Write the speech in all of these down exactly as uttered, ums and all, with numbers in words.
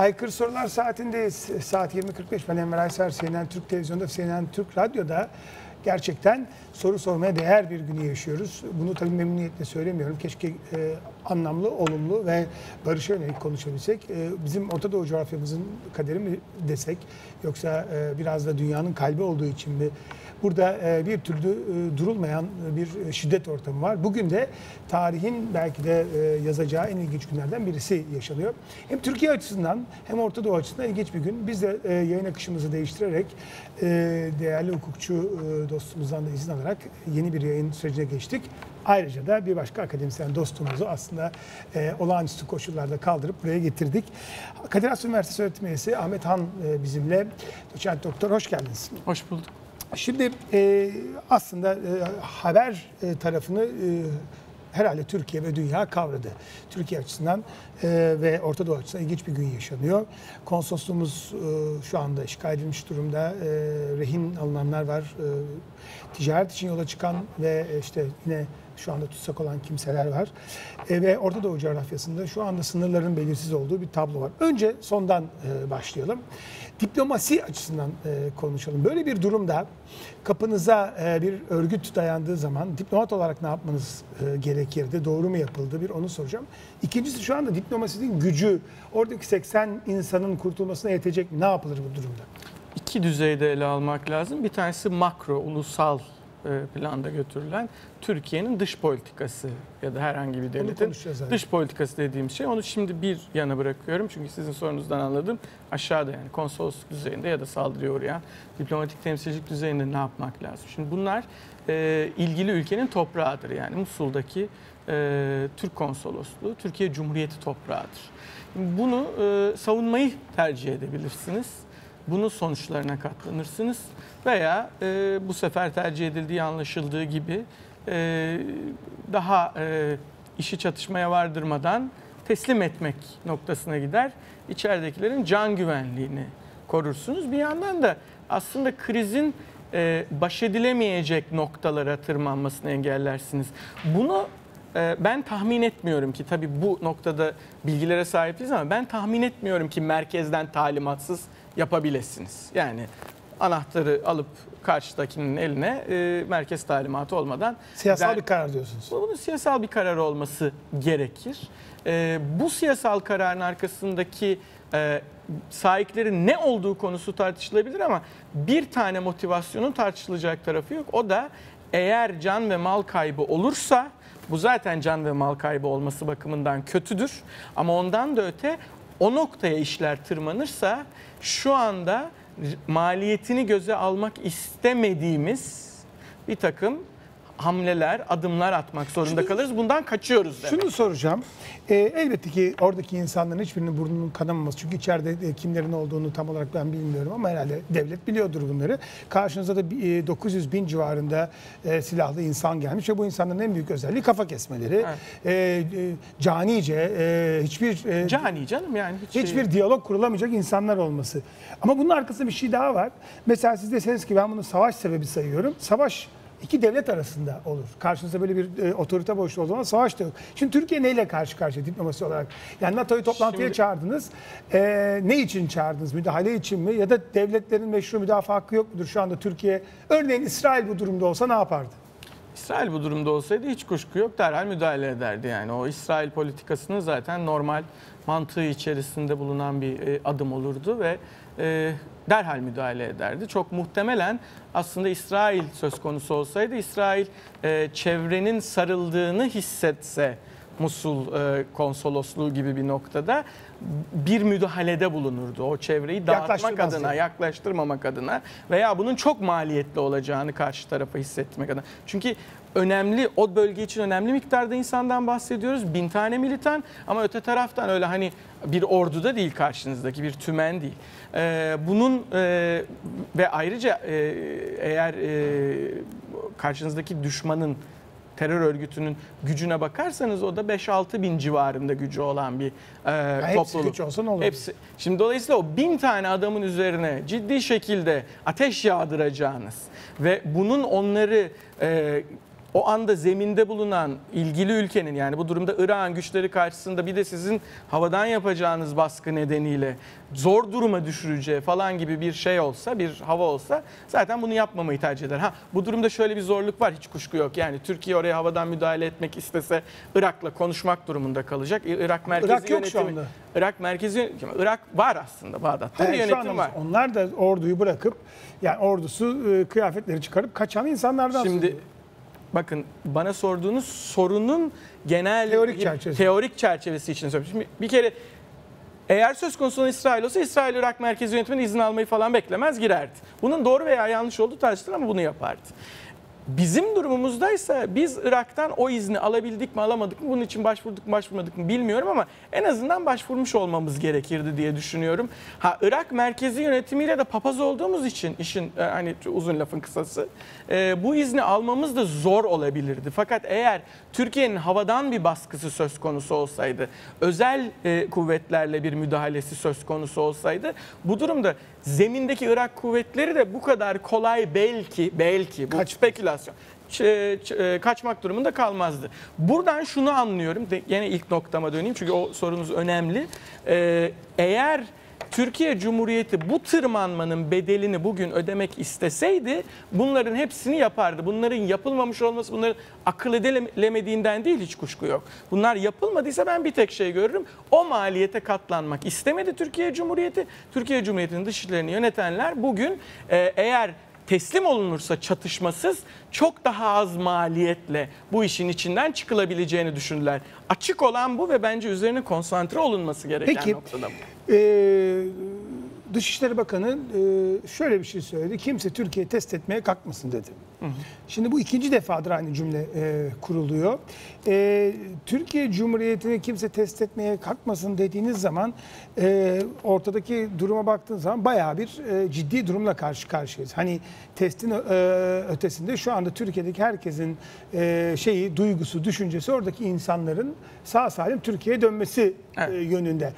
Aykırı Sorular saatinde saat yirmi kırk beş. Ben Enver Aysever, C N N Türk Televizyonu'nda, C N N Türk Radyo'da gerçekten soru sormaya değer bir günü yaşıyoruz. Bunu tabii memnuniyetle söylemiyorum. Keşke e, anlamlı, olumlu ve barışa yönelik konuşabilsek. E, bizim Orta Doğu coğrafyamızın kaderi mi desek, yoksa e, biraz da dünyanın kalbi olduğu için mi? Burada e, bir türlü e, durulmayan e, bir şiddet ortamı var. Bugün de tarihin belki de e, yazacağı en ilginç günlerden birisi yaşanıyor. Hem Türkiye açısından hem Orta Doğu açısından ilginç bir gün. Biz de e, yayın akışımızı değiştirerek e, değerli hukukçu e, dostumuzdan da izin alarak yeni bir yayın sürecine geçtik. Ayrıca da bir başka akademisyen dostumuzu aslında e, olağanüstü koşullarda kaldırıp buraya getirdik. Kadir Has Üniversitesi öğretim üyesi Ahmet Han e, bizimle. Doçent doktor, hoş geldiniz. Hoş bulduk. Şimdi e, aslında e, haber e, tarafını e, herhalde Türkiye ve dünya kavradı. Türkiye açısından e, ve Orta Doğu açısından ilginç bir gün yaşanıyor. Konsolosluğumuz e, şu anda işgal edilmiş durumda. E, rehin alınanlar var. E, ticaret için yola çıkan ve işte yine şu anda tutsak olan kimseler var. E, ve Orta Doğu coğrafyasında şu anda sınırların belirsiz olduğu bir tablo var. Önce sondan e, başlayalım. Diplomasi açısından e, konuşalım. Böyle bir durumda kapınıza e, bir örgüt dayandığı zaman diplomat olarak ne yapmanız e, gerekirdi? Doğru mu yapıldı? Bir onu soracağım. İkincisi, şu anda diplomasinin gücü, oradaki seksen insanın kurtulmasına yetecek mi? Ne yapılır bu durumda? İki düzeyde ele almak lazım. Bir tanesi makro, ulusal planda götürülen Türkiye'nin dış politikası ya da herhangi bir devletin dış politikası dediğim şey. Onu şimdi bir yana bırakıyorum çünkü sizin sorunuzdan anladım. Aşağıda, yani konsolosluk düzeyinde ya da saldırıya uğrayan diplomatik temsilcilik düzeyinde ne yapmak lazım? Şimdi bunlar e, ilgili ülkenin toprağıdır. Yani Musul'daki e, Türk konsolosluğu Türkiye Cumhuriyeti toprağıdır. Bunu e, savunmayı tercih edebilirsiniz. Bunun sonuçlarına katlanırsınız veya e, bu sefer tercih edildiği anlaşıldığı gibi e, daha e, işi çatışmaya vardırmadan teslim etmek noktasına gider. İçeridekilerin can güvenliğini korursunuz. Bir yandan da aslında krizin e, baş edilemeyecek noktalara tırmanmasını engellersiniz. Bunu ben tahmin etmiyorum ki, tabii bu noktada bilgilere sahip değiliz ama ben tahmin etmiyorum ki merkezden talimatsız yapabilirsiniz. Yani anahtarı alıp karşıdakinin eline e, merkez talimatı olmadan... Siyasal der, bir karar diyorsunuz. Bunun siyasal bir karar olması gerekir. E, bu siyasal kararın arkasındaki e, sahiplerin ne olduğu konusu tartışılabilir ama bir tane motivasyonun tartışılacak tarafı yok. O da eğer can ve mal kaybı olursa, bu zaten can ve mal kaybı olması bakımından kötüdür. Ama ondan da öte, o noktaya işler tırmanırsa şu anda maliyetini göze almak istemediğimiz bir takım hamleler, adımlar atmak zorunda kalırız. Bundan kaçıyoruz demek. Şunu soracağım. E, elbette ki oradaki insanların hiçbirinin burnunun kanamaması. Çünkü içeride kimlerin olduğunu tam olarak ben bilmiyorum ama herhalde devlet biliyordur bunları. Karşınıza da dokuz yüz bin civarında e, silahlı insan gelmiş ve bu insanların en büyük özelliği kafa kesmeleri. Evet. E, canice, e, hiçbir... E, Cani canım yani. Hiç hiçbir şey... diyalog kurulamayacak insanlar olması. Ama bunun arkasında bir şey daha var. Mesela siz deseniz ki ben bunu savaş sebebi sayıyorum. Savaş... İki devlet arasında olur. Karşınızda böyle bir e, otorite boşluğu o zaman savaş da yok. Şimdi Türkiye neyle karşı karşıya diplomasi olarak? Yani NATO'yu toplantıya Şimdi... çağırdınız. E, ne için çağırdınız? Müdahale için mi? Ya da devletlerin meşru müdafaa hakkı yok mudur şu anda Türkiye? Örneğin İsrail bu durumda olsa ne yapardı? İsrail bu durumda olsaydı hiç kuşku yok, derhal müdahale ederdi. Yani o İsrail politikasının zaten normal mantığı içerisinde bulunan bir e, adım olurdu ve e, derhal müdahale ederdi. Çok muhtemelen aslında İsrail söz konusu olsaydı, İsrail e, çevrenin sarıldığını hissetse, Musul e, konsolosluğu gibi bir noktada bir müdahalede bulunurdu. O çevreyi dağıtmak adına, yaklaştırmamak adına veya bunun çok maliyetli olacağını karşı tarafa hissetmek adına. Çünkü önemli, o bölge için önemli miktarda insandan bahsediyoruz. Bin tane militan ama öte taraftan öyle hani bir ordu da değil, karşınızdaki bir tümen değil. Ee, bunun e, ve ayrıca e, eğer e, karşınızdaki düşmanın, terör örgütünün gücüne bakarsanız o da beş altı bin civarında gücü olan bir e, topluluk. Hepsi güç olsa ne olur? Hepsi. Şimdi dolayısıyla o bin tane adamın üzerine ciddi şekilde ateş yağdıracağınız ve bunun onları e, o anda zeminde bulunan ilgili ülkenin, yani bu durumda İran güçleri karşısında bir de sizin havadan yapacağınız baskı nedeniyle zor duruma düşüreceği falan gibi bir şey olsa, bir hava olsa zaten bunu yapmamayı tercih eder. Ha, bu durumda şöyle bir zorluk var, hiç kuşku yok. Yani Türkiye oraya havadan müdahale etmek istese Irak'la konuşmak durumunda kalacak. Irak merkezi Irak yok yönetimi, şu anda. Irak merkezi yönetimi. Irak var aslında, Bağdat'ta bir yönetim var. Onlar da orduyu bırakıp, yani ordusu kıyafetleri çıkarıp kaçan insanlardan Şimdi, söylüyor. Bakın, bana sorduğunuz sorunun genel teorik çerçevesi, teorik çerçevesi için söylüyorum. Şimdi bir kere eğer söz konusu İsrail olsa İsrail Irak merkezi yönetiminin izin almayı falan beklemez, girerdi. Bunun doğru veya yanlış olduğu tartışılır ama bunu yapardı. Bizim durumumuzdaysa biz Irak'tan o izni alabildik mi alamadık mı, bunun için başvurduk mu başvurmadık mı bilmiyorum ama en azından başvurmuş olmamız gerekirdi diye düşünüyorum. Ha, Irak merkezi yönetimiyle de papaz olduğumuz için işin hani uzun lafın kısası bu izni almamız da zor olabilirdi. Fakat eğer Türkiye'nin havadan bir baskısı söz konusu olsaydı, özel kuvvetlerle bir müdahalesi söz konusu olsaydı, bu durumda zemindeki Irak kuvvetleri de bu kadar kolay belki belki bu Kaç. spekülasyon kaçmak durumunda kalmazdı. Buradan şunu anlıyorum, yine ilk noktama döneyim çünkü o sorunuz önemli. Eğer Türkiye Cumhuriyeti bu tırmanmanın bedelini bugün ödemek isteseydi bunların hepsini yapardı. Bunların yapılmamış olması, bunların akıl edilemediğinden değil, hiç kuşku yok. Bunlar yapılmadıysa ben bir tek şey görürüm. O maliyete katlanmak istemedi Türkiye Cumhuriyeti. Türkiye Cumhuriyeti'nin dış işlerini yönetenler bugün eğer teslim olunursa çatışmasız, çok daha az maliyetle bu işin içinden çıkılabileceğini düşündüler. Açık olan bu ve bence üzerine konsantre olunması gereken Peki, noktada bu. Peki, Dışişleri Bakanı e, şöyle bir şey söyledi. Kimse Türkiye'yi test etmeye kalkmasın dedi. Hı hı. Şimdi bu ikinci defadır aynı cümle e, kuruluyor. E, Türkiye Cumhuriyeti'ni kimse test etmeye kalkmasın dediğiniz zaman e, ortadaki duruma baktığınız zaman bayağı bir e, ciddi durumla karşı karşıyayız. Hani testin e, ötesinde şu anda Türkiye'deki herkesin e, şeyi, duygusu, düşüncesi oradaki insanların sağ salim Türkiye'ye dönmesi evet. e, yönünde.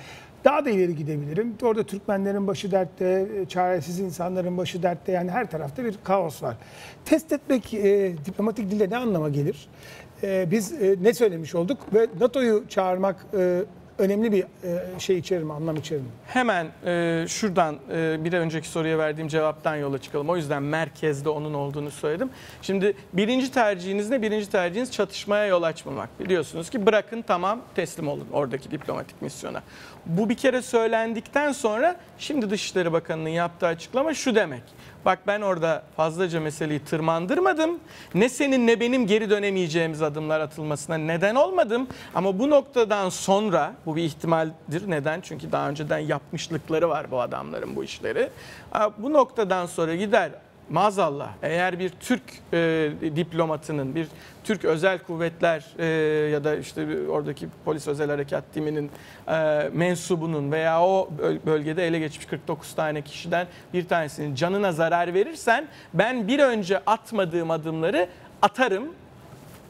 Daha da ileri gidebilirim. Orada Türkmenlerin başı dertte, çaresiz insanların başı dertte. Yani her tarafta bir kaos var. Test etmek e, diplomatik dille ne anlama gelir? E, biz e, ne söylemiş olduk? Ve NATO'yu çağırmak e, önemli bir e, şey içerir mi, anlam içerir mi? Hemen e, şuradan e, bir önceki soruya verdiğim cevaptan yola çıkalım. O yüzden merkezde onun olduğunu söyledim. Şimdi birinci tercihiniz ne? Birinci tercihiniz çatışmaya yol açmamak. Biliyorsunuz ki bırakın, tamam, teslim olun oradaki diplomatik misyona. Bu bir kere söylendikten sonra şimdi Dışişleri Bakanı'nın yaptığı açıklama şu demek. Bak, ben orada fazlaca meseleyi tırmandırmadım. Ne senin ne benim geri dönemeyeceğimiz adımlar atılmasına neden olmadım. Ama bu noktadan sonra, bu bir ihtimaldir. Neden? Çünkü daha önceden yapmışlıkları var bu adamların, bu işleri. Bu noktadan sonra gider, maazallah, eğer bir Türk e, diplomatının, bir Türk özel kuvvetler e, ya da işte oradaki polis özel harekat timinin e, mensubunun veya o bölgede ele geçmiş kırk dokuz tane kişiden bir tanesinin canına zarar verirsen, ben bir önce atmadığım adımları atarım.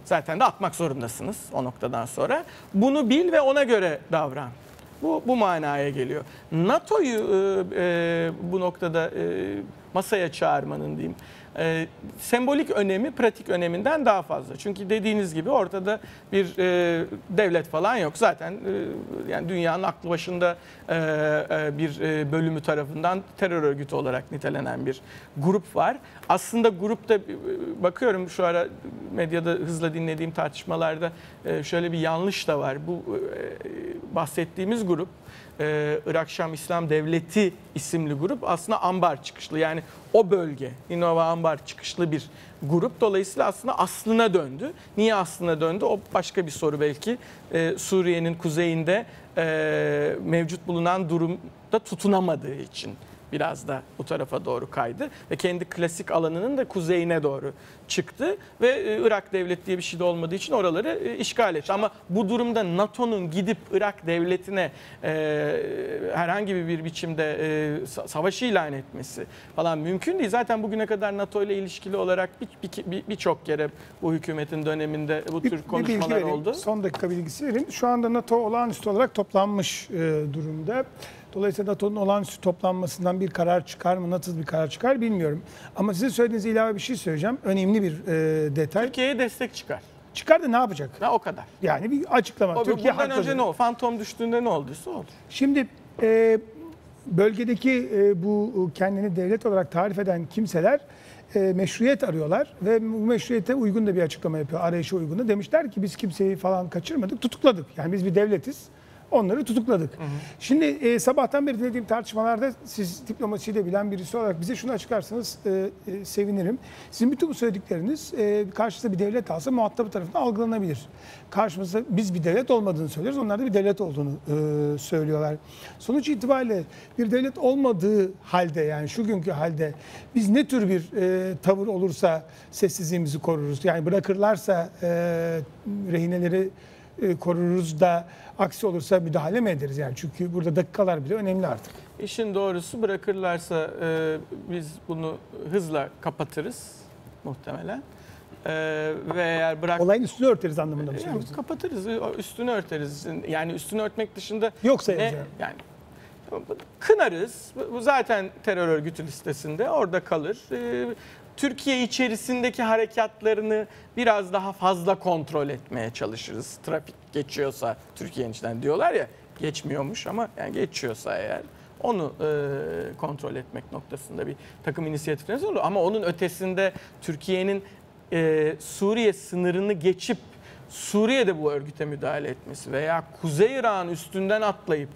Zaten de atmak zorundasınız o noktadan sonra. Bunu bil ve ona göre davran. Bu, bu manaya geliyor. NATO'yu e, e, bu noktada e, masaya çağırmanın diyeyim, e, sembolik önemi pratik öneminden daha fazla. Çünkü dediğiniz gibi ortada bir e, devlet falan yok. Zaten e, yani dünyanın aklı başında e, e, bir e, bölümü tarafından terör örgütü olarak nitelenen bir grup var. Aslında grupta bakıyorum şu ara medyada hızla dinlediğim tartışmalarda e, şöyle bir yanlış da var. Bu e, bahsettiğimiz grup, Ee, Irak Şam İslam Devleti isimli grup aslında ambar çıkışlı, yani o bölge İnova ambar çıkışlı bir grup. Dolayısıyla aslında aslına döndü. Niye aslına döndü? O başka bir soru belki. Ee, Suriye'nin kuzeyinde e, mevcut bulunan durumda tutunamadığı için biraz da bu tarafa doğru kaydı ve kendi klasik alanının da kuzeyine doğru çıktı ve Irak devleti diye bir şey de olmadığı için oraları işgal etti. Ama bu durumda NATO'nun gidip Irak devletine e, herhangi bir biçimde e, savaşı ilan etmesi falan mümkün değil. Zaten bugüne kadar NATO ile ilişkili olarak birçok bir, bir, bir kere bu hükümetin döneminde bu tür bir, konuşmalar bir oldu. Son dakika bilgisi vereyim. Şu anda NATO olağanüstü olarak toplanmış e, durumda. Dolayısıyla NATO'nun olağanüstü toplanmasından bir karar çıkar mı, nasıl bir karar çıkar bilmiyorum. Ama sizin söylediğiniz ilave bir şey söyleyeceğim. Önemli bir e, detay. Türkiye'ye destek çıkar. Çıkar da ne yapacak? Ya, o kadar. Yani bir açıklama. O, Türkiye bundan önce ne oldu? Fantom düştüğünde ne olduysa oldu. Şimdi e, bölgedeki e, bu kendini devlet olarak tarif eden kimseler e, meşruiyet arıyorlar ve bu meşruiyete uygun da bir açıklama yapıyor. Arayışa uygun da. Demişler ki biz kimseyi falan kaçırmadık, tutukladık. Yani biz bir devletiz. Onları tutukladık. Hı hı. Şimdi e, sabahtan beri dediğim tartışmalarda siz diplomasiyi de bilen birisi olarak bize şunu açıklarsanız e, e, sevinirim. Sizin bütün bu söyledikleriniz e, karşısında bir devlet alsa muhatabı tarafından algılanabilir. Karşımızda biz bir devlet olmadığını söylüyoruz. Onlar da bir devlet olduğunu e, söylüyorlar. Sonuç itibariyle bir devlet olmadığı halde, yani şu günkü halde biz ne tür bir e, tavır olursa sessizliğimizi koruruz. Yani bırakırlarsa e, rehineleri koruruz da aksi olursa müdahale mi ederiz? Yani çünkü burada dakikalar bile önemli artık. İşin doğrusu bırakırlarsa e, biz bunu hızla kapatırız muhtemelen. E, ve eğer bırak... Olayın üstünü örteriz anlamında mı söylüyorsunuz? Yani kapatırız, üstünü örteriz. Yani üstünü örtmek dışında... Yok sayılır. Yani kınarız. Bu zaten terör örgütü listesinde. Orada kalır. E, Türkiye içerisindeki harekatlarını biraz daha fazla kontrol etmeye çalışırız. Trafik geçiyorsa Türkiye'nin içinden diyorlar ya, geçmiyormuş ama yani geçiyorsa eğer onu e, kontrol etmek noktasında bir takım inisiyatiflerimiz olur. Ama onun ötesinde Türkiye'nin e, Suriye sınırını geçip Suriye'de bu örgüte müdahale etmesi veya Kuzey Irak'ın üstünden atlayıp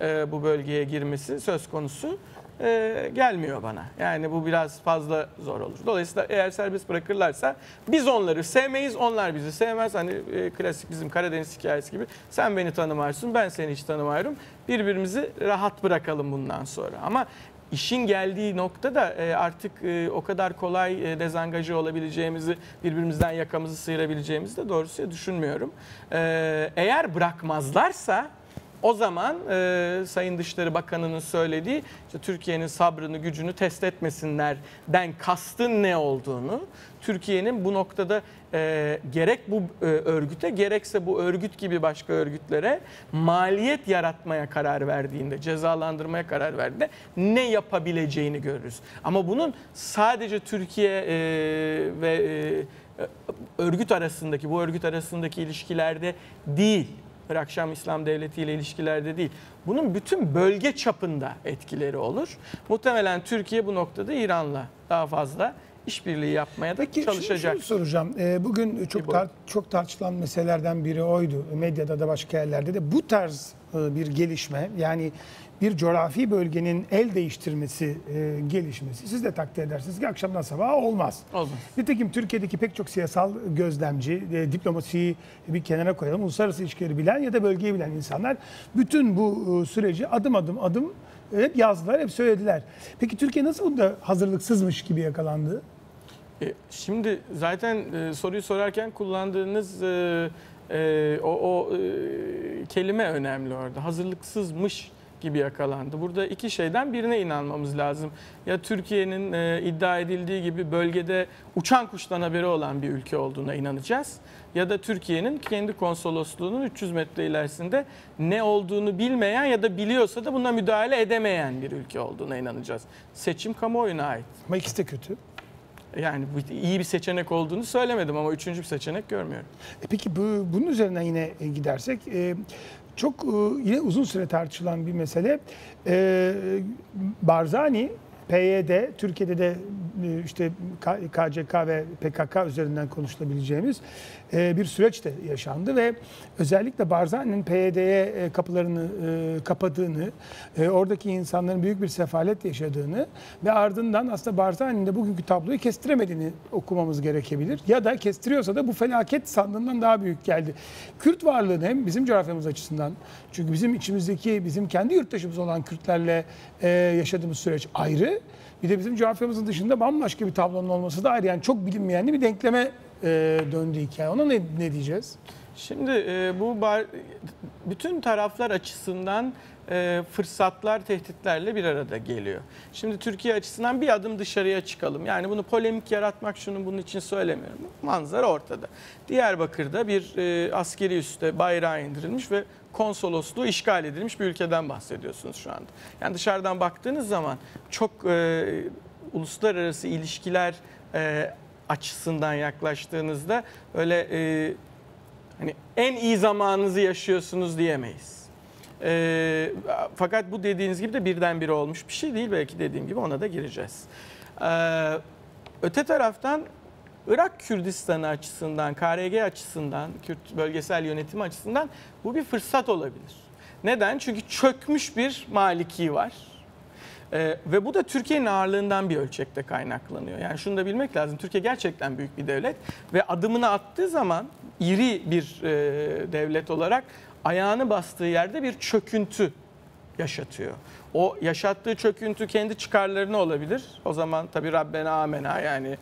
e, bu bölgeye girmesi söz konusu Ee, gelmiyor bana. Yani bu biraz fazla zor olur. Dolayısıyla eğer serbest bırakırlarsa biz onları sevmeyiz, onlar bizi sevmez. Hani e, klasik bizim Karadeniz hikayesi gibi, sen beni tanımarsın, ben seni hiç tanımıyorum. Birbirimizi rahat bırakalım bundan sonra. Ama İşin geldiği nokta da artık o kadar kolay dezangajı olabileceğimizi, birbirimizden yakamızı sıyırabileceğimizi de doğrusu düşünmüyorum. Eğer bırakmazlarsa o zaman e, Sayın Dışişleri Bakanı'nın söylediği işte, Türkiye'nin sabrını, gücünü test etmesinlerden kastın ne olduğunu, Türkiye'nin bu noktada e, gerek bu e, örgüte gerekse bu örgüt gibi başka örgütlere maliyet yaratmaya karar verdiğinde, cezalandırmaya karar verdiğinde ne yapabileceğini görürüz. Ama bunun sadece Türkiye e, ve e, örgüt arasındaki, bu örgüt arasındaki ilişkilerde değil, bırak Şam İslam Devleti ile ilişkilerde değil. Bunun bütün bölge çapında etkileri olur. Muhtemelen Türkiye bu noktada İran'la daha fazla işbirliği yapmaya da Peki, çalışacak. Peki soracağım. Bugün çok tar çok tartışılan meselelerden biri oydu. Medyada da başka yerlerde de bu tarz bir gelişme, yani bir coğrafi bölgenin el değiştirmesi, e, gelişmesi. Siz de takdir edersiniz ki akşamdan sabaha olmaz. Olmaz. Nitekim Türkiye'deki pek çok siyasal gözlemci, e, diplomasiyi bir kenara koyalım, uluslararası ilişkileri bilen ya da bölgeyi bilen insanlar bütün bu e, süreci adım adım adım hep yazdılar, hep söylediler. Peki Türkiye nasıl bunda hazırlıksızmış gibi yakalandı? E, şimdi zaten e, soruyu sorarken kullandığınız... E, Ee, o, o e, kelime önemli orada. Hazırlıksızmış gibi yakalandı. Burada iki şeyden birine inanmamız lazım. Ya Türkiye'nin e, iddia edildiği gibi bölgede uçan kuştan haberi olan bir ülke olduğuna inanacağız. Ya da Türkiye'nin kendi konsolosluğunun üç yüz metre ilerisinde ne olduğunu bilmeyen ya da biliyorsa da buna müdahale edemeyen bir ülke olduğuna inanacağız. Seçim kamuoyuna ait. Ama ikisi de kötü. Yani iyi bir seçenek olduğunu söylemedim ama üçüncü bir seçenek görmüyorum. E peki bu, bunun üzerinden yine gidersek e, çok e, yine uzun süre tartışılan bir mesele. E, Barzani, P Y D, Türkiye'de de e, işte K C K ve P K K üzerinden konuşulabileceğimiz e, bir süreç de yaşandı ve özellikle Barzani'nin P Y D'ye kapılarını e, kapadığını, e, oradaki insanların büyük bir sefalet yaşadığını ve ardından aslında Barzani'nin de bugünkü tabloyu kestiremediğini okumamız gerekebilir. Ya da kestiriyorsa da bu felaket sandığından daha büyük geldi. Kürt varlığını hem bizim coğrafyamız açısından, çünkü bizim içimizdeki, bizim kendi yurttaşımız olan Kürtlerle e, yaşadığımız süreç ayrı. Bir de bizim coğrafyamızın dışında bambaşka bir tablonun olması da ayrı. Yani çok bilinmeyenli bir denkleme e, döndü hikaye. Ona ne, ne diyeceğiz? Şimdi e, bu bar, bütün taraflar açısından e, fırsatlar tehditlerle bir arada geliyor. Şimdi Türkiye açısından bir adım dışarıya çıkalım. Yani bunu polemik yaratmak, şunun bunun için söylemiyorum. Manzara ortada. Diyarbakır'da bir e, askeri üste bayrağı indirilmiş ve konsolosluğu işgal edilmiş bir ülkeden bahsediyorsunuz şu anda. Yani dışarıdan baktığınız zaman çok e, uluslararası ilişkiler e, açısından yaklaştığınızda öyle e, hani en iyi zamanınızı yaşıyorsunuz diyemeyiz. E, fakat bu dediğiniz gibi de birdenbire olmuş bir şey değil. Belki dediğim gibi ona da gireceğiz. E, öte taraftan Irak Kürdistan'ı açısından, K R G açısından, Kürt bölgesel yönetimi açısından bu bir fırsat olabilir. Neden? Çünkü çökmüş bir Maliki var. Ee, ve bu da Türkiye'nin ağırlığından bir ölçekte kaynaklanıyor. Yani şunu da bilmek lazım. Türkiye gerçekten büyük bir devlet ve adımını attığı zaman iri bir e, devlet olarak ayağını bastığı yerde bir çöküntü yaşatıyor. O yaşattığı çöküntü kendi çıkarlarına olabilir. O zaman tabii Rabbena amena, yani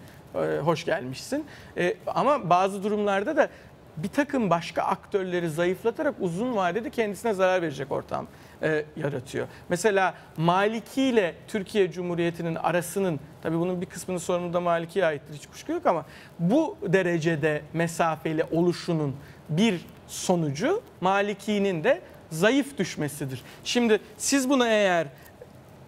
hoş gelmişsin. E, ama bazı durumlarda da bir takım başka aktörleri zayıflatarak uzun vadede kendisine zarar verecek ortam e, yaratıyor. Mesela Maliki ile Türkiye Cumhuriyeti'nin arasının, tabii bunun bir kısmının sorunu da Maliki'ye aittir, hiç kuşku yok, ama bu derecede mesafeli oluşunun bir sonucu Maliki'nin de zayıf düşmesidir. Şimdi siz bunu eğer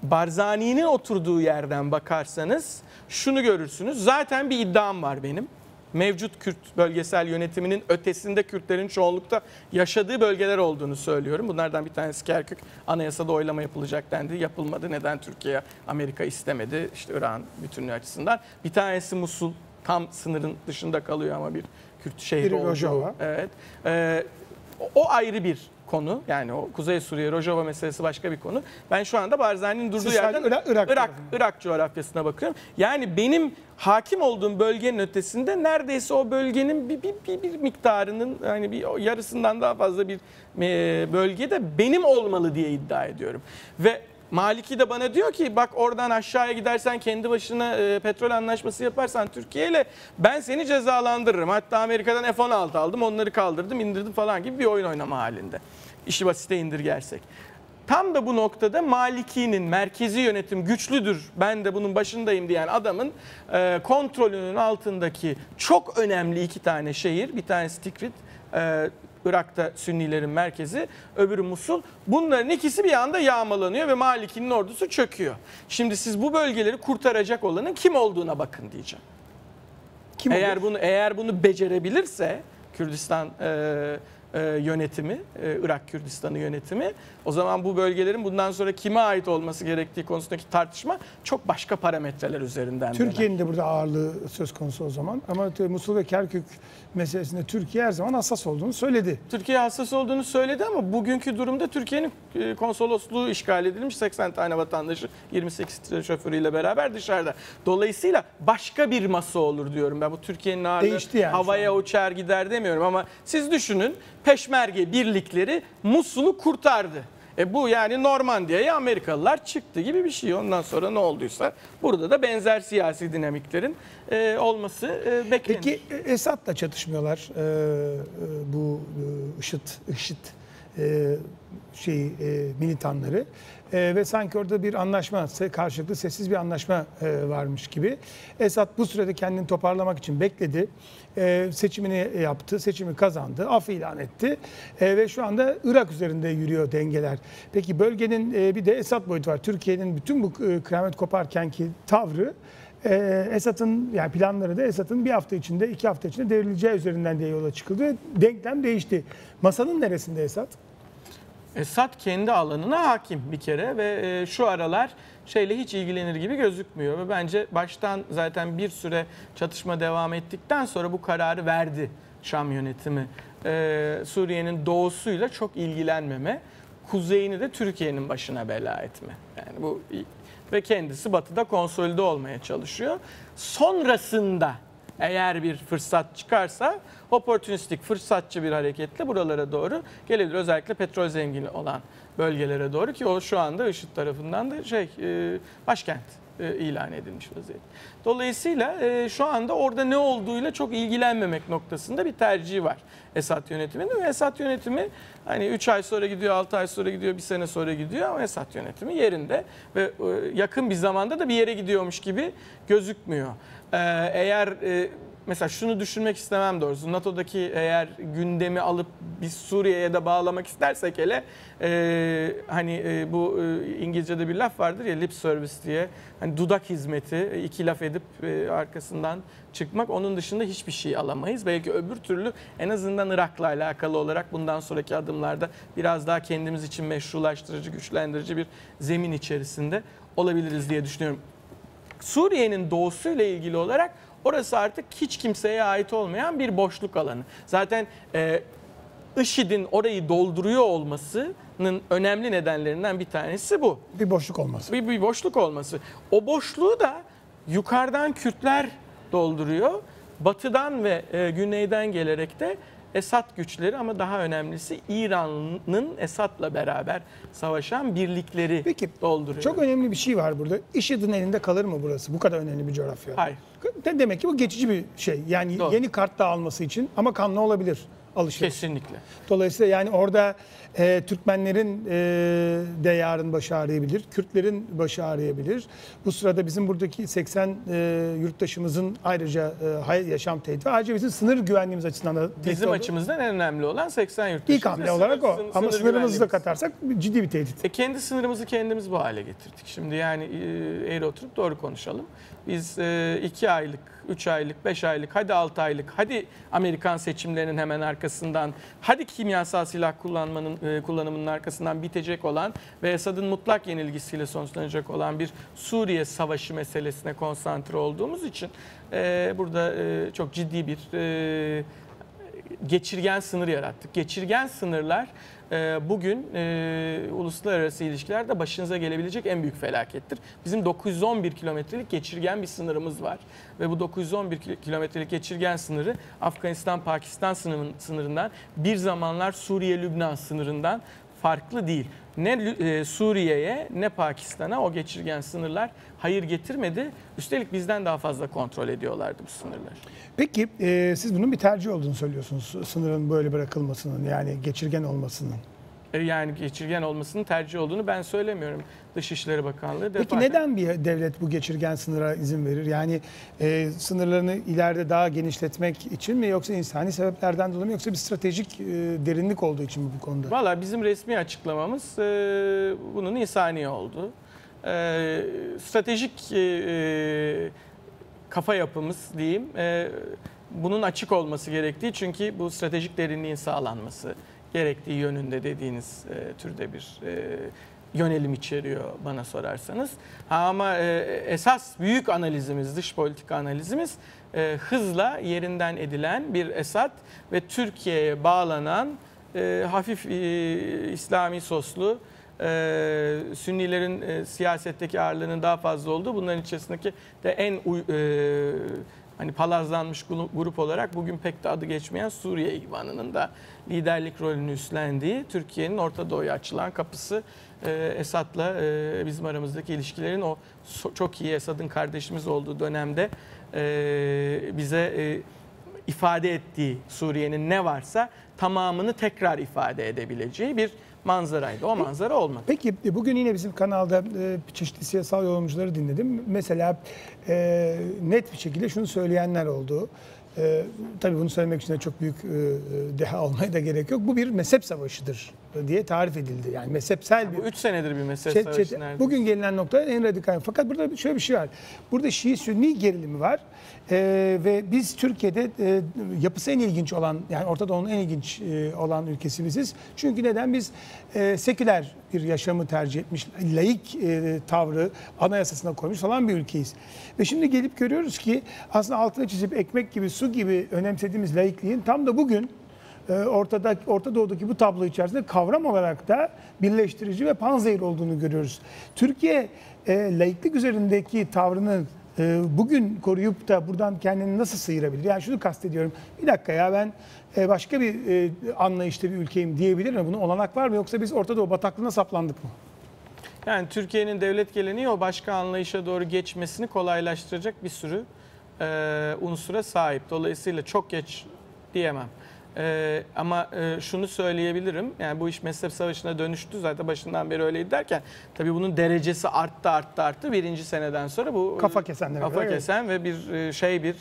Barzani'nin oturduğu yerden bakarsanız şunu görürsünüz. Zaten bir iddiam var benim. Mevcut Kürt bölgesel yönetiminin ötesinde Kürtlerin çoğunlukta yaşadığı bölgeler olduğunu söylüyorum. Bunlardan bir tanesi Kerkük. Anayasada oylama yapılacak dendi. Yapılmadı. Neden? Türkiye, Amerika istemedi. İşte İran bütünlüğü açısından. Bir tanesi Musul. Tam sınırın dışında kalıyor ama bir Kürt şehri oldu. Rojava. Evet. Ee, o ayrı bir konu. Yani o Kuzey Suriye, Rojava meselesi başka bir konu. Ben şu anda Barzani'nin durduğu yerden Irak, Irak, Irak, Irak coğrafyasına bakıyorum. Yani benim hakim olduğum bölgenin ötesinde neredeyse o bölgenin bir, bir, bir, bir miktarının, yani bir yarısından daha fazla bir bölgede benim olmalı diye iddia ediyorum. Ve Maliki de bana diyor ki bak oradan aşağıya gidersen, kendi başına e, petrol anlaşması yaparsan Türkiye ile, ben seni cezalandırırım. Hatta Amerika'dan F on altı aldım, onları kaldırdım, indirdim falan gibi bir oyun oynama halinde. İşi basite indirgersek. Tam da bu noktada Maliki'nin merkezi yönetim güçlüdür, ben de bunun başındayım diyen adamın e, kontrolünün altındaki çok önemli iki tane şehir, bir tanesi Tikrit, e, Irak'ta Sünnilerin merkezi, öbürü Musul. Bunların ikisi bir anda yağmalanıyor ve Maliki'nin ordusu çöküyor. Şimdi siz bu bölgeleri kurtaracak olanın kim olduğuna bakın diyeceğim. Kim eğer olur? bunu eğer bunu becerebilirse Kürdistan e, e, yönetimi, e, Irak Kürdistan'ı yönetimi, o zaman bu bölgelerin bundan sonra kime ait olması gerektiği konusundaki tartışma çok başka parametreler üzerinden. Türkiye'nin de burada ağırlığı söz konusu o zaman. Ama Musul ve Kerkük meselesinde Türkiye her zaman hassas olduğunu söyledi. Türkiye hassas olduğunu söyledi ama bugünkü durumda Türkiye'nin konsolosluğu işgal edilmiş. seksen tane vatandaşı yirmi sekiz tren şoförüyle beraber dışarıda. Dolayısıyla başka bir masa olur diyorum ben. Bu Türkiye'nin ağırlığı yani havaya uçar gider demiyorum ama siz düşünün, peşmerge birlikleri Musul'u kurtardı. E bu yani Normandiya'ya Amerikalılar çıktı gibi bir şey. Ondan sonra ne olduysa burada da benzer siyasi dinamiklerin e, olması e, beklenir. Peki Esad'la çatışmıyorlar e, e, bu e, IŞİD, IŞİD e, şey, e, militanları. E, ve sanki orada bir anlaşma, karşılıklı sessiz bir anlaşma e, varmış gibi. Esad bu sürede kendini toparlamak için bekledi. E, seçimini yaptı, seçimi kazandı, af ilan etti. E, ve şu anda Irak üzerinde yürüyor dengeler. Peki bölgenin e, bir de Esad boyutu var. Türkiye'nin bütün bu e, kıyamet koparkenki tavrı, e, Esad'ın, yani planları da Esad'ın bir hafta içinde, iki hafta içinde devrileceği üzerinden diye yola çıkıldı. Denklem değişti. Masanın neresinde Esad? Esad kendi alanına hakim bir kere ve şu aralar şeyle hiç ilgilenir gibi gözükmüyor. Ve bence baştan zaten bir süre çatışma devam ettikten sonra bu kararı verdi Şam yönetimi. Ee, Suriye'nin doğusuyla çok ilgilenmeme, kuzeyini de Türkiye'nin başına bela etme. Yani bu ve kendisi batıda konsolide olmaya çalışıyor. Sonrasında eğer bir fırsat çıkarsa opportunistik, fırsatçı bir hareketle buralara doğru gelebilir. Özellikle petrol zengini olan bölgelere doğru, ki o şu anda IŞİD tarafından da şey e, başkent e, ilan edilmiş vaziyette. Dolayısıyla e, şu anda orada ne olduğuyla çok ilgilenmemek noktasında bir tercihi var Esad yönetiminin. Ve Esad yönetimi hani üç ay sonra gidiyor, altı ay sonra gidiyor, bir sene sonra gidiyor ama Esad yönetimi yerinde ve e, yakın bir zamanda da bir yere gidiyormuş gibi gözükmüyor. Ee, eğer e, mesela şunu düşünmek istemem doğrusu. NATO'daki eğer gündemi alıp biz Suriye'ye de bağlamak istersek hele e, hani e, bu e, İngilizce'de bir laf vardır ya, lip service diye. Hani dudak hizmeti, iki laf edip e, arkasından çıkmak. Onun dışında hiçbir şey alamayız. Belki öbür türlü en azından Irak'la alakalı olarak bundan sonraki adımlarda biraz daha kendimiz için meşrulaştırıcı, güçlendirici bir zemin içerisinde olabiliriz diye düşünüyorum. Suriye'nin doğusuyla ilgili olarak orası artık hiç kimseye ait olmayan bir boşluk alanı. Zaten e, IŞİD'in orayı dolduruyor olmasının önemli nedenlerinden bir tanesi bu. Bir boşluk olması. Bir, bir boşluk olması. O boşluğu da yukarıdan Kürtler dolduruyor. Batıdan ve e, güneyden gelerek de Esad güçleri, ama daha önemlisi İran'ın Esad'la beraber savaşan birlikleri Peki, dolduruyor. Çok önemli bir şey var burada. IŞİD'in elinde kalır mı burası? Bu kadar önemli bir coğrafya. Hayır. Demek ki bu geçici bir şey. Yani Doğru. yeni kart dağılması için, ama kanlı olabilir alışveriş. Kesinlikle. Dolayısıyla yani orada e, Türkmenlerin e, de yarın başı ağrıyabilir, Kürtlerin başı ağrıyabilir. Bu sırada bizim buradaki seksen e, yurttaşımızın ayrıca e, yaşam tehdidi, ayrıca bizim sınır güvenliğimiz açısından da tehdit. Bizim oldu. Açımızdan en önemli olan seksen yurttaşımız. İlk hamle sınır, olarak o. Sınır, ama sınırımızı da katarsak ciddi bir tehdit. E, kendi sınırımızı kendimiz bu hale getirdik. Şimdi yani e, eğri oturup doğru konuşalım. Biz e, iki aylık, üç aylık, beş aylık, hadi altı aylık, hadi Amerikan seçimlerinin hemen arkasından, hadi kimyasal silah kullanmanın e, kullanımının arkasından bitecek olan ve Esad'ın mutlak yenilgisiyle sonuçlanacak olan bir Suriye savaşı meselesine konsantre olduğumuz için e, burada e, çok ciddi bir e, geçirgen sınır yarattık. Geçirgen sınırlar bugün e, uluslararası ilişkilerde başınıza gelebilecek en büyük felakettir. Bizim dokuz yüz on bir kilometrelik geçirgen bir sınırımız var. Ve bu dokuz yüz on bir kilometrelik geçirgen sınırı Afganistan-Pakistan sınırından, bir zamanlar Suriye-Lübnan sınırından farklı değil. Ne Suriye'ye ne Pakistan'a o geçirgen sınırlar hayır getirmedi. Üstelik bizden daha fazla kontrol ediyorlardı bu sınırlar. Peki e, siz bunun bir tercih olduğunu söylüyorsunuz. Sınırın böyle bırakılmasının, yani geçirgen olmasının. E, yani geçirgen olmasının tercih olduğunu ben söylemiyorum. Dışişleri Bakanlığı. Peki defa... neden bir devlet bu geçirgen sınıra izin verir? Yani e, sınırlarını ileride daha genişletmek için mi, yoksa insani sebeplerden dolayı mı, yoksa bir stratejik e, derinlik olduğu için mi bu konuda? Valla bizim resmi açıklamamız e, bunun insani oldu. E, stratejik e, kafa yapımız diyeyim, e, bunun açık olması gerektiği, çünkü bu stratejik derinliğin sağlanması gerektiği yönünde dediğiniz e, türde bir e, yönelim içeriyor bana sorarsanız. Ha, ama e, esas büyük analizimiz, dış politika analizimiz e, hızla yerinden edilen bir Esad ve Türkiye'ye bağlanan e, hafif e, İslami soslu e, Sünnilerin e, siyasetteki ağırlığının daha fazla olduğu, bunların içerisindeki de en uy, e, hani palazlanmış grup olarak bugün pek de adı geçmeyen Suriye İhvanı'nın da liderlik rolünü üstlendiği, Türkiye'nin Orta Doğu'ya açılan kapısı, Esad'la bizim aramızdaki ilişkilerin o çok iyi Esad'ın kardeşimiz olduğu dönemde bize ifade ettiği, Suriye'nin ne varsa tamamını tekrar ifade edebileceği bir manzaraydı. O manzara olmadı. Peki bugün yine bizim kanalda çeşitli siyasal yorumcuları dinledim. Mesela e, net bir şekilde şunu söyleyenler oldu. E, tabii bunu söylemek için de çok büyük e, deha olmaya da gerek yok. Bu bir mezhep savaşıdır diye tarif edildi. Yani mezhepsel yani bu bir... Bu üç senedir bir mezhep çet, savaşı çet, neredeyse. Bugün gelinen nokta en radikal. Fakat burada şöyle bir şey var. Burada Şii-Sünni gerilimi var. E, ve biz Türkiye'de e, yapısı en ilginç olan, yani Orta Doğu'nun en ilginç e, olan ülkesi biziz. Çünkü neden? Biz e, seküler bir yaşamı tercih etmiş, laik e, tavrı anayasasına koymuş olan bir ülkeyiz. Ve şimdi gelip görüyoruz ki aslında altına çizip ekmek gibi, su gibi önemsediğimiz laikliğin tam da bugün Ortada, Orta Doğu'daki bu tablo içerisinde kavram olarak da birleştirici ve panzehir olduğunu görüyoruz. Türkiye e, laiklik üzerindeki tavrını e, bugün koruyup da buradan kendini nasıl sıyırabilir? Yani şunu kastediyorum, bir dakika ya ben e, başka bir e, anlayışta bir ülkeyim diyebilir mi? Bunun olanak var mı, yoksa biz Orta Doğu bataklığına saplandık mı? Yani Türkiye'nin devlet geleneği o başka anlayışa doğru geçmesini kolaylaştıracak bir sürü e, unsura sahip. Dolayısıyla çok geç diyemem. Ee, ama e, şunu söyleyebilirim, yani bu iş mezhep savaşına dönüştü, zaten başından beri öyleydi derken tabii bunun derecesi arttı arttı arttı birinci seneden sonra bu kafa kesen demek, kafa kesen ve bir şey bir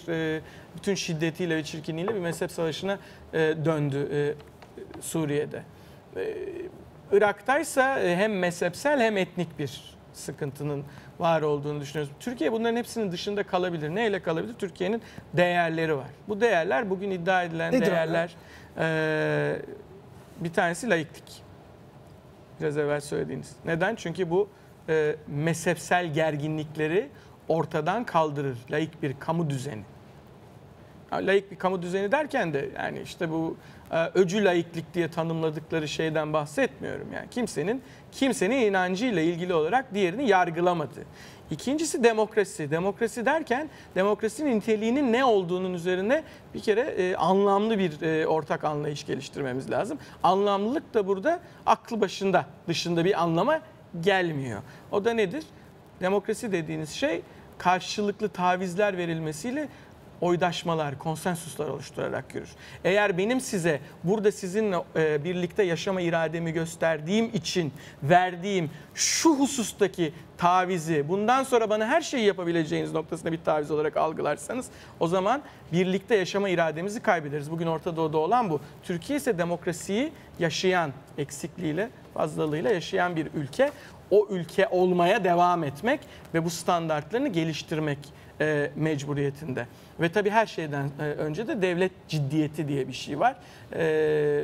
bütün şiddetiyle ve çirkinliğiyle bir mezhep savaşına döndü Suriye'de. Irak'taysa hem mezhepsel hem etnik bir sıkıntının var olduğunu düşünüyoruz. Türkiye bunların hepsinin dışında kalabilir. Neyle kalabilir? Türkiye'nin değerleri var. Bu değerler, bugün iddia edilen Nedir değerler, e, bir tanesi laiklik. Biraz evvel söylediğiniz. Neden? Çünkü bu e, mezhepsel gerginlikleri ortadan kaldırır. Laik bir kamu düzeni. Laik bir kamu düzeni derken de yani işte bu öcü laiklik diye tanımladıkları şeyden bahsetmiyorum. Yani kimsenin kimsenin inancıyla ilgili olarak diğerini yargılamadı. İkincisi demokrasi. Demokrasi derken demokrasinin niteliğinin ne olduğunun üzerine bir kere e, anlamlı bir e, ortak anlayış geliştirmemiz lazım. Anlamlılık da burada aklı başında dışında bir anlama gelmiyor. O da nedir? Demokrasi dediğiniz şey karşılıklı tavizler verilmesiyle oydaşmalar, konsensuslar oluşturarak yürür. Eğer benim size burada sizinle birlikte yaşama irademi gösterdiğim için verdiğim şu husustaki tavizi, bundan sonra bana her şeyi yapabileceğiniz noktasında bir taviz olarak algılarsanız, o zaman birlikte yaşama irademizi kaybederiz. Bugün Orta Doğu'da olan bu. Türkiye ise demokrasiyi yaşayan, eksikliğiyle, fazlalığıyla yaşayan bir ülke. O ülke olmaya devam etmek ve bu standartlarını geliştirmek E, mecburiyetinde. Ve tabii her şeyden e, önce de devlet ciddiyeti diye bir şey var. E,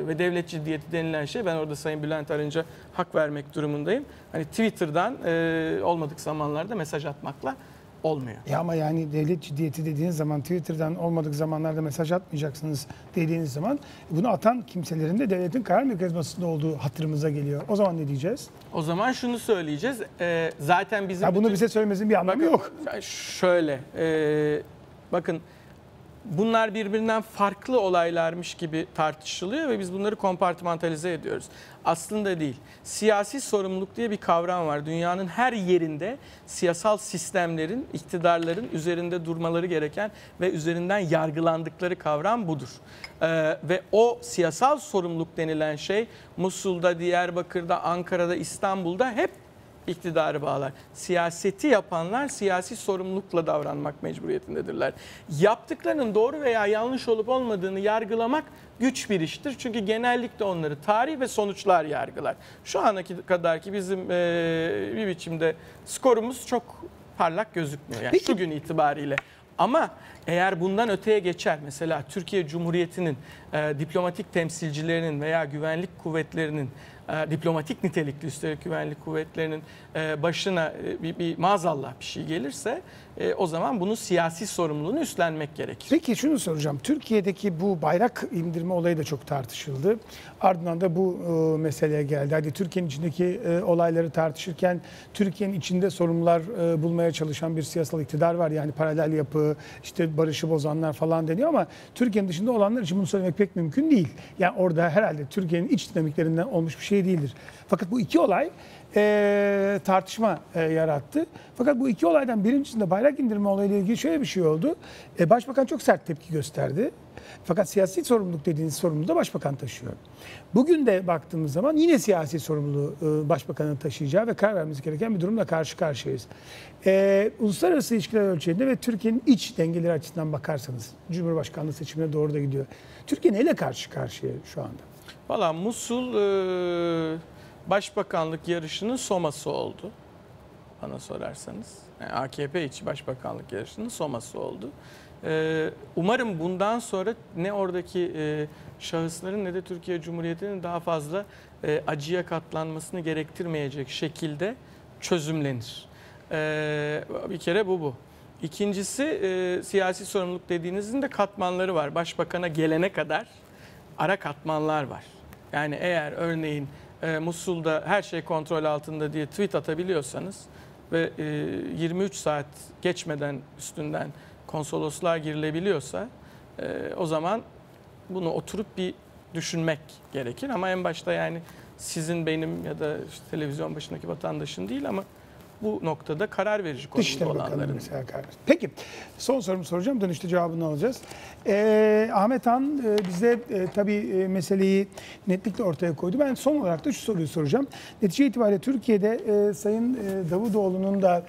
ve devlet ciddiyeti denilen şey, ben orada Sayın Bülent Arınç'a hak vermek durumundayım. Hani Twitter'dan e, olmadık zamanlarda mesaj atmakla olmuyor. Ya ama yani devlet ciddiyeti dediğiniz zaman, Twitter'dan olmadık zamanlarda mesaj atmayacaksınız dediğiniz zaman, bunu atan kimselerin de devletin karar mekanizmasında olduğu hatırımıza geliyor. O zaman ne diyeceğiz? O zaman şunu söyleyeceğiz. E, zaten bizim... Ya bunu bütün... bize söylememizin bir anlamı bakın, yok. Şöyle, e, bakın bunlar birbirinden farklı olaylarmış gibi tartışılıyor ve biz bunları kompartmentalize ediyoruz. Aslında değil. Siyasi sorumluluk diye bir kavram var. Dünyanın her yerinde siyasal sistemlerin, iktidarların üzerinde durmaları gereken ve üzerinden yargılandıkları kavram budur. Ee, ve o siyasal sorumluluk denilen şey Musul'da, Diyarbakır'da, Ankara'da, İstanbul'da hep iktidarı bağlar. Siyaseti yapanlar siyasi sorumlulukla davranmak mecburiyetindedirler. Yaptıklarının doğru veya yanlış olup olmadığını yargılamak güç bir iştir. Çünkü genellikle onları tarih ve sonuçlar yargılar. Şu ana kadar ki bizim e, bir biçimde skorumuz çok parlak gözükmüyor. Yani şu gün itibariyle. Ama eğer bundan öteye geçer, mesela Türkiye Cumhuriyeti'nin e, diplomatik temsilcilerinin veya güvenlik kuvvetlerinin, e, diplomatik nitelikli üstelik güvenlik kuvvetlerinin e, başına e, bir, bir maazallah bir şey gelirse, e, o zaman bunun siyasi sorumluluğunu üstlenmek gerekir. Peki şunu soracağım. Türkiye'deki bu bayrak indirme olayı da çok tartışıldı. Ardından da bu e, meseleye geldi. Hadi Türkiye'nin içindeki e, olayları tartışırken Türkiye'nin içinde sorumlular e, bulmaya çalışan bir siyasal iktidar var. Yani paralel yapı, işte barışı bozanlar falan deniyor ama Türkiye'nin dışında olanlar için bunu söylemek pek mümkün değil. Yani orada herhalde Türkiye'nin iç dinamiklerinden olmuş bir şey değildir. Fakat bu iki olay e, tartışma e, yarattı. Fakat bu iki olaydan birincisinde bayrak indirme olayıyla ilgili şöyle bir şey oldu. E, Başbakan çok sert tepki gösterdi. Fakat siyasi sorumluluk dediğiniz sorumluluğu da Başbakan taşıyor. Bugün de baktığımız zaman yine siyasi sorumluluğu e, Başbakan'ın taşıyacağı ve karar vermemiz gereken bir durumla karşı karşıyayız. E, uluslararası ilişkiler ölçeğinde ve Türkiye'nin iç dengeleri açısından bakarsanız, Cumhurbaşkanlığı seçimine doğru da gidiyor. Türkiye neyle karşı karşıya şu anda? Valla Musul e, başbakanlık yarışının soması oldu. Bana sorarsanız. Yani A K P içi başbakanlık yarışının soması oldu. E, umarım bundan sonra ne oradaki e, şahısların ne de Türkiye Cumhuriyeti'nin daha fazla e, acıya katlanmasını gerektirmeyecek şekilde çözümlenir. E, bir kere bu bu. İkincisi e, siyasi sorumluluk dediğinizin de katmanları var. Başbakan'a gelene kadar ara katmanlar var. Yani eğer örneğin e, Musul'da her şey kontrol altında diye tweet atabiliyorsanız ve e, yirmi üç saat geçmeden üstünden konsolosluğa girilebiliyorsa, e, o zaman bunu oturup bir düşünmek gerekir. Ama en başta yani sizin, benim ya da işte televizyon başındaki vatandaşın değil ama bu noktada karar verici konumda olanların. Peki, son sorumu soracağım. Dönüşte cevabını alacağız. Ee, Ahmet Han e, bize e, tabii e, meseleyi netlikle ortaya koydu. Ben son olarak da şu soruyu soracağım. Netice itibariyle Türkiye'de e, Sayın e, Davutoğlu'nun da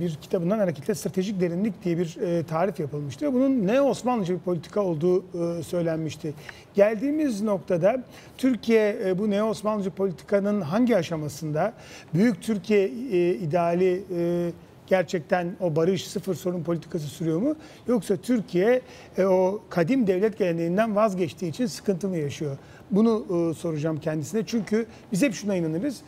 bir kitabından hareketle stratejik derinlik diye bir tarif yapılmıştı. Bunun ne Osmanlıca bir politika olduğu söylenmişti. Geldiğimiz noktada Türkiye bu ne Osmanlıca politikanın hangi aşamasında, büyük Türkiye ideali gerçekten o barış, sıfır sorun politikası sürüyor mu? Yoksa Türkiye o kadim devlet geleneğinden vazgeçtiği için sıkıntı mı yaşıyor? Bunu soracağım kendisine. Çünkü biz hep şuna inanırız.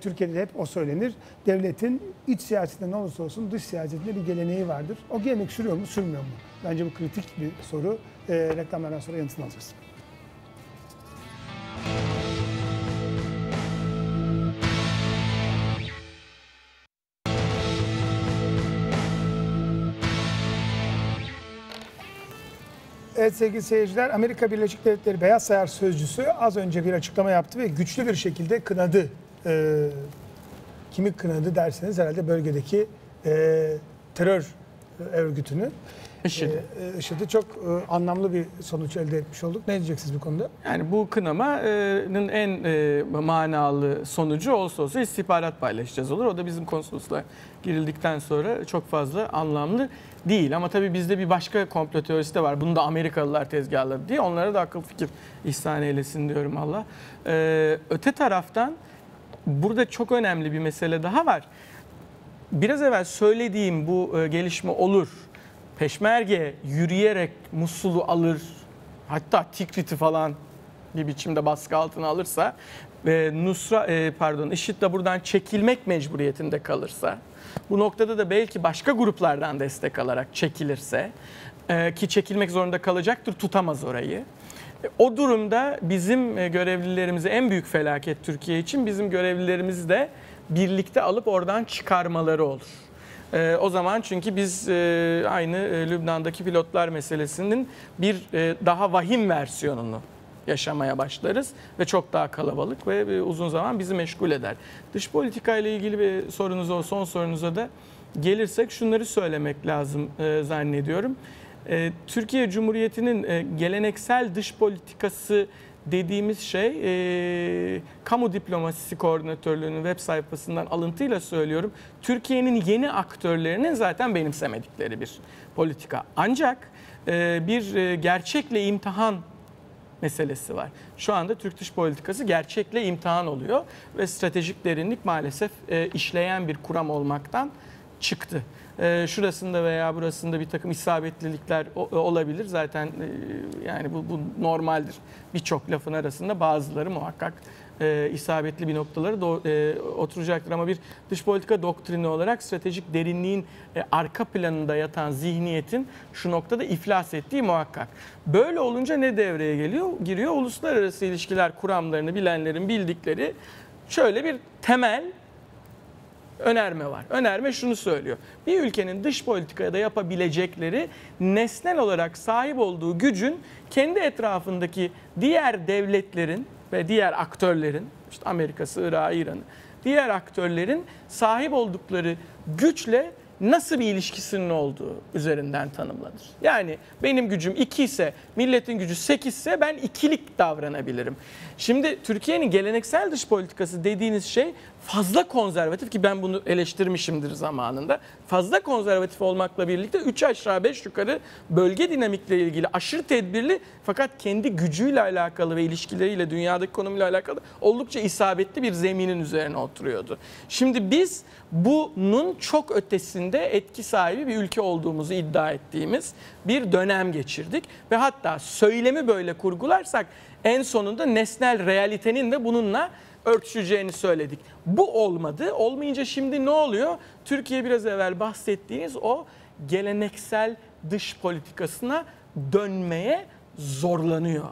Türkiye'de hep o söylenir. Devletin iç siyasetinde ne olursa olsun dış siyasetinde bir geleneği vardır. O gelenek sürüyor mu, sürmüyor mu? Bence bu kritik bir soru. Reklamlardan sonra yanıtını alacağız. Evet sevgili seyirciler, Amerika Birleşik Devletleri Beyaz Saray Sözcüsü az önce bir açıklama yaptı ve güçlü bir şekilde kınadı. E, kimi kınadı derseniz herhalde bölgedeki e, terör örgütünü, IŞİD'i. E, IŞİD'i çok e, anlamlı bir sonuç elde etmiş olduk. Ne diyeceksiniz bu konuda? Yani bu kınamanın en e, manalı sonucu olsa olsa istihbarat paylaşacağız olur. O da bizim konsolosluğa girildikten sonra çok fazla anlamlı değil. Ama tabii bizde bir başka komplo teorisi de var. Bunu da Amerikalılar tezgahladı diye. Onlara da akıl fikir ihsan eylesin diyorum Allah. E, öte taraftan burada çok önemli bir mesele daha var. Biraz evvel söylediğim bu gelişme olur. Peşmerge yürüyerek Musul'u alır, hatta Tikrit'i falan bir biçimde baskı altına alırsa, Nusra, pardon, IŞİD de buradan çekilmek mecburiyetinde kalırsa, bu noktada da belki başka gruplardan destek alarak çekilirse, ki çekilmek zorunda kalacaktır, tutamaz orayı. O durumda bizim görevlilerimizi, en büyük felaket Türkiye için bizim görevlilerimizi de birlikte alıp oradan çıkarmaları olur. E, o zaman çünkü biz e, aynı e, Lübnan'daki pilotlar meselesinin bir e, daha vahim versiyonunu yaşamaya başlarız ve çok daha kalabalık ve e, uzun zaman bizi meşgul eder. Dış politikayla ilgili bir sorunuza, son sorunuza da gelirsek şunları söylemek lazım e, zannediyorum. Türkiye Cumhuriyeti'nin geleneksel dış politikası dediğimiz şey, e, kamu diplomasisi koordinatörlüğünün web sayfasından alıntıyla söylüyorum, Türkiye'nin yeni aktörlerinin zaten benimsemedikleri bir politika. Ancak e, bir gerçekle imtihan meselesi var. Şu anda Türk dış politikası gerçekle imtihan oluyor ve stratejik derinlik maalesef e, işleyen bir kuram olmaktan çıktı. Şurasında veya burasında bir takım isabetlilikler olabilir. Zaten yani bu, bu normaldir. Birçok lafın arasında bazıları muhakkak isabetli bir noktaları oturacaktır. Ama bir dış politika doktrini olarak stratejik derinliğin arka planında yatan zihniyetin şu noktada iflas ettiği muhakkak. Böyle olunca ne devreye geliyor? Giriyor uluslararası ilişkiler kuramlarını bilenlerin bildikleri şöyle bir temel önerme var. Önerme şunu söylüyor. Bir ülkenin dış politikada yapabilecekleri nesnel olarak sahip olduğu gücün kendi etrafındaki diğer devletlerin ve diğer aktörlerin, işte Amerika'sı, Irak'ı, İran'ı, diğer aktörlerin sahip oldukları güçle nasıl bir ilişkisinin olduğu üzerinden tanımlanır. Yani benim gücüm iki ise, milletin gücü sekiz ise ben ikilik davranabilirim. Şimdi Türkiye'nin geleneksel dış politikası dediğiniz şey fazla konservatif, ki ben bunu eleştirmişimdir zamanında. Fazla konservatif olmakla birlikte üç aşağı beş yukarı bölge dinamikle ilgili aşırı tedbirli, fakat kendi gücüyle alakalı ve ilişkileriyle, dünyadaki konumuyla alakalı oldukça isabetli bir zeminin üzerine oturuyordu. Şimdi biz bunun çok ötesinde etki sahibi bir ülke olduğumuzu iddia ettiğimiz bir dönem geçirdik ve hatta söylemi böyle kurgularsak en sonunda nesnel realitenin de bununla örtüşeceğini söyledik. Bu olmadı. Olmayınca şimdi ne oluyor? Türkiye biraz evvel bahsettiğiniz o geleneksel dış politikasına dönmeye zorlanıyor.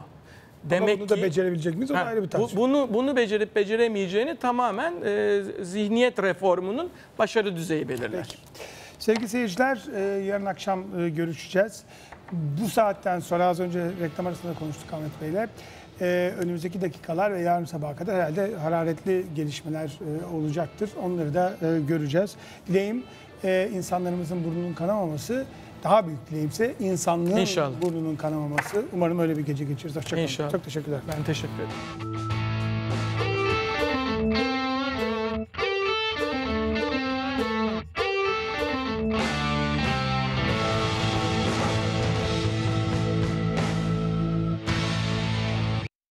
Demek ama bunu ki, da becerebilecek miyiz? O ha, ayrı bir tartışma. Bunu, bunu becerip beceremeyeceğini tamamen e, zihniyet reformunun başarı düzeyi belirler. Peki. Sevgili seyirciler, e, yarın akşam e, görüşeceğiz. Bu saatten sonra az önce reklam arasında konuştuk Ahmet Bey'le. e, önümüzdeki dakikalar ve yarın sabaha kadar herhalde hararetli gelişmeler e, olacaktır. Onları da e, göreceğiz. Dileğim e, insanlarımızın burnunun kanamaması, daha büyük dileğimse insanlığın İnşallah. Burnunun kanamaması. Umarım öyle bir gece geçiririz. Hoşçakalın. Çok teşekkürler. Ben teşekkür ederim.